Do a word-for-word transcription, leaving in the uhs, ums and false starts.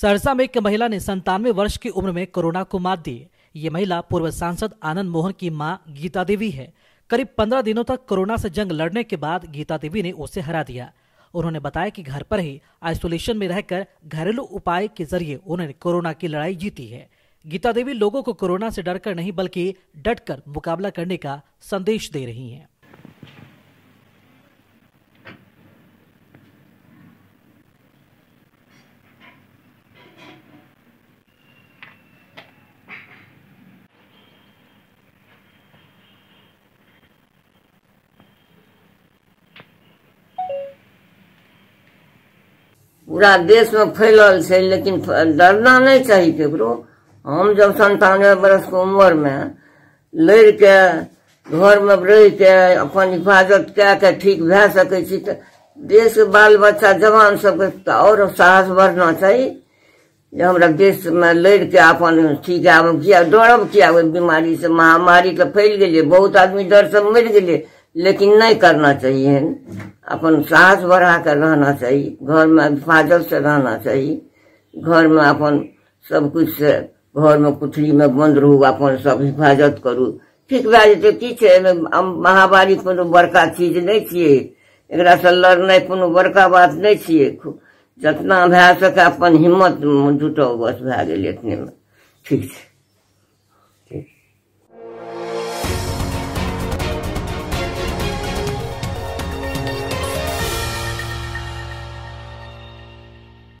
सहरसा में एक महिला ने संतानवे वर्ष की उम्र में कोरोना को मात दी। ये महिला पूर्व सांसद आनंद मोहन की मां गीता देवी है। करीब पंद्रह दिनों तक कोरोना से जंग लड़ने के बाद गीता देवी ने उसे हरा दिया। उन्होंने बताया कि घर पर ही आइसोलेशन में रहकर घरेलू उपाय के जरिए उन्होंने कोरोना की लड़ाई जीती है। गीता देवी लोगों को कोरोना से डरकर नहीं बल्कि डटकर मुकाबला करने का संदेश दे रही हैं। पूरा देश में फैलल है, लेकिन डरना नहीं चाहिए केकरो। हम जब संतानवे बरस के उम्र में लड़ के घर में रह के अपन हिफाजत कए के ठीक भए सकै छी, तो देश के बाल बच्चा जवान सबके और साहस बढ़ना चाहिए जे हमरा देश में लड़ के अपन ठीक आब। किया डरब किया ओहि बीमारी से? महामारी के फैल गेलै, बहुत आदमी डर से मरि गेलै, लेकिन नहीं करना चाहिए। अपन साहस बढ़ा कर रहना चाहिए, घर में हिफाजत से रहना चाहिए, घर में अपन सब कुछ से घर में कुथली में बंद रहू, अपन सब हिफाजत करू, ठीक भए जेतै। की छै महामारी? कोनो बड़का चीज नहीं छियै, एकरा से लड़नाइ कोनो बड़का बात नहीं छियै। जितना भए सकै अपन हिम्मत जुटाउ, बस भए गेल, एतने में ठीक छै।